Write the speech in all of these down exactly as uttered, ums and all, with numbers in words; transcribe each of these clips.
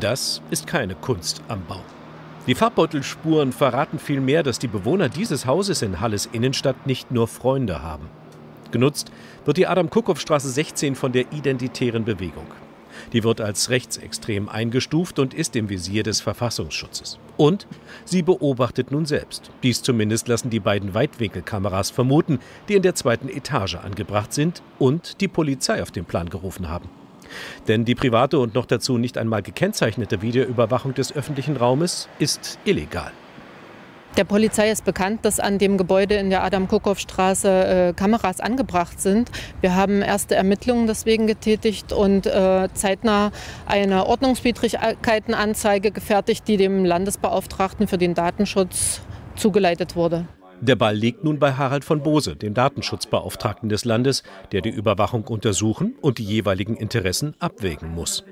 Das ist keine Kunst am Bau. Die Farbbeuttelspuren verraten vielmehr, dass die Bewohner dieses Hauses in Halles Innenstadt nicht nur Freunde haben. Genutzt wird die Adam-Kuckhoff-Straße sechzehn von der Identitären Bewegung. Die wird als rechtsextrem eingestuft und ist im Visier des Verfassungsschutzes. Und sie beobachtet nun selbst. Dies zumindest lassen die beiden Weitwinkelkameras vermuten, die in der zweiten Etage angebracht sind und die Polizei auf den Plan gerufen haben. Denn die private und noch dazu nicht einmal gekennzeichnete Videoüberwachung des öffentlichen Raumes ist illegal. Der Polizei ist bekannt, dass an dem Gebäude in der Adam-Kuckhoff-Straße äh, Kameras angebracht sind. Wir haben erste Ermittlungen deswegen getätigt und äh, zeitnah eine Ordnungswidrigkeitenanzeige gefertigt, die dem Landesbeauftragten für den Datenschutz zugeleitet wurde. Der Ball liegt nun bei Harald von Bose, dem Datenschutzbeauftragten des Landes, der die Überwachung untersuchen und die jeweiligen Interessen abwägen muss.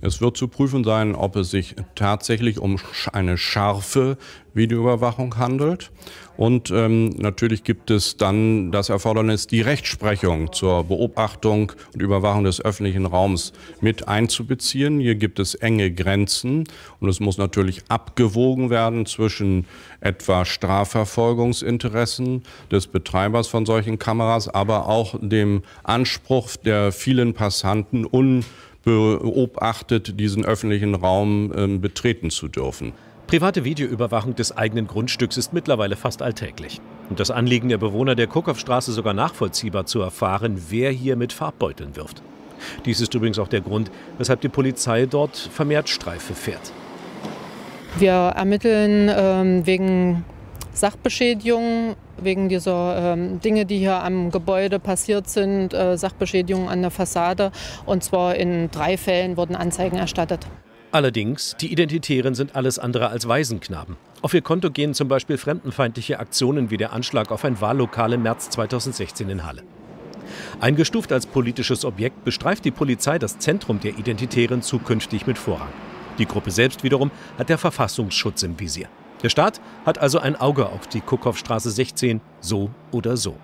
Es wird zu prüfen sein, ob es sich tatsächlich um eine scharfe Videoüberwachung handelt. Und ähm, natürlich gibt es dann das Erfordernis, die Rechtsprechung zur Beobachtung und Überwachung des öffentlichen Raums mit einzubeziehen. Hier gibt es enge Grenzen und es muss natürlich abgewogen werden zwischen etwa Strafverfolgungsinteressen des Betreibers von solchen Kameras, aber auch dem Anspruch der vielen Passanten un beobachtet, diesen öffentlichen Raum äh, betreten zu dürfen. Private Videoüberwachung des eigenen Grundstücks ist mittlerweile fast alltäglich. Und das Anliegen der Bewohner der Kurkowstraße sogar nachvollziehbar zu erfahren, wer hier mit Farbbeuteln wirft. Dies ist übrigens auch der Grund, weshalb die Polizei dort vermehrt Streife fährt. Wir ermitteln ähm, wegen Sachbeschädigung, wegen dieser ähm, Dinge, die hier am Gebäude passiert sind, äh, Sachbeschädigung an der Fassade. Und zwar in drei Fällen wurden Anzeigen erstattet. Allerdings, die Identitären sind alles andere als Waisenknaben. Auf ihr Konto gehen zum Beispiel fremdenfeindliche Aktionen wie der Anschlag auf ein Wahllokal im März zweitausendsechzehn in Halle. Eingestuft als politisches Objekt bestreift die Polizei das Zentrum der Identitären zukünftig mit Vorrang. Die Gruppe selbst wiederum hat der Verfassungsschutz im Visier. Der Staat hat also ein Auge auf die Kuckhoff-Straße sechzehn, so oder so.